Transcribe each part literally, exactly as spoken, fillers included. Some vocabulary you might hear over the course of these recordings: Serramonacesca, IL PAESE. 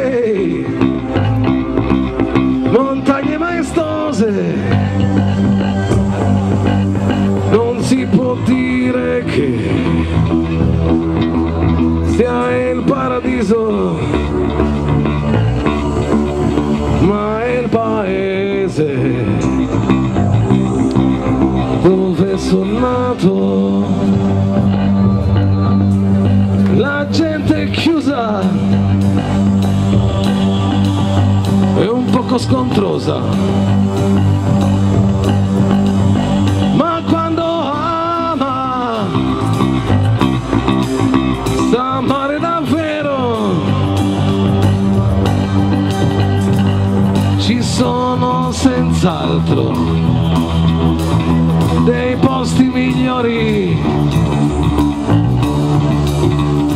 Hey! Montagne maestose, non si può dire che sia il paradiso, ma è il paese dove sono nato. La gente è chiusa, scontrosa, ma quando ama sa amare davvero. Ci sono senz'altro dei posti migliori,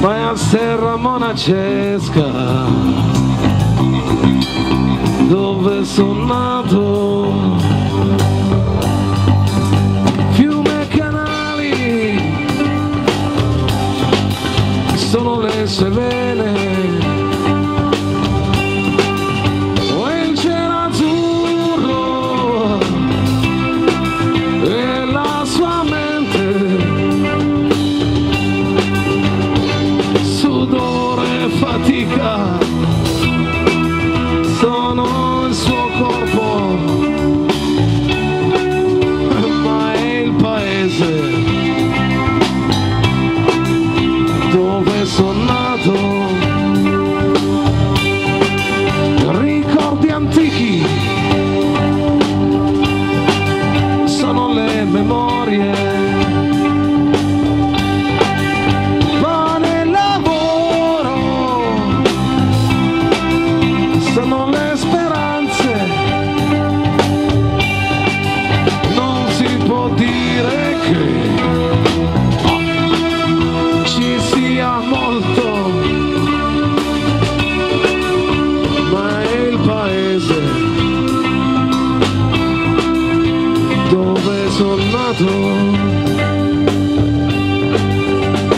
ma è a Serramonacesca dove sono nato. Fiume e canali sono le sue vene, e il cielo azzurro e la sua mente. Sudore e fatica sono il suo corpo, ma è il paese dove sono nato. Ricordi antichi sono le memorie.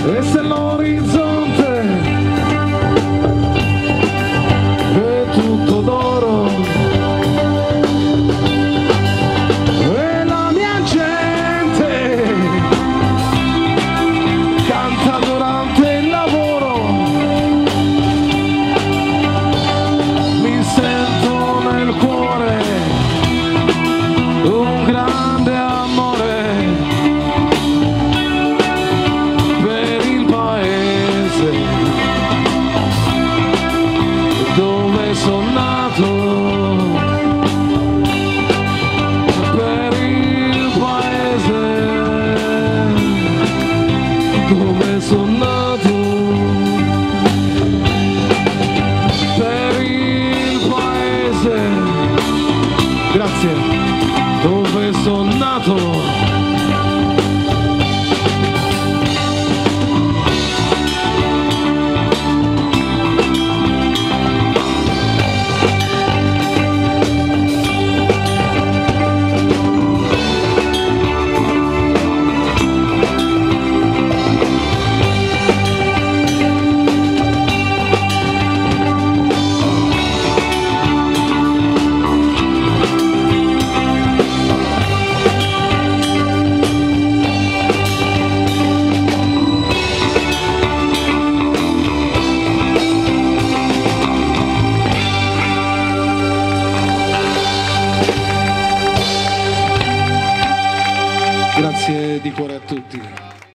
E se l'orizzonte è tutto d'oro, e la mia gente canta durante il lavoro, mi sento nel cuore un grande amore dove sono nato, per il paese, grazie, dove sono nato. Grazie di cuore a tutti.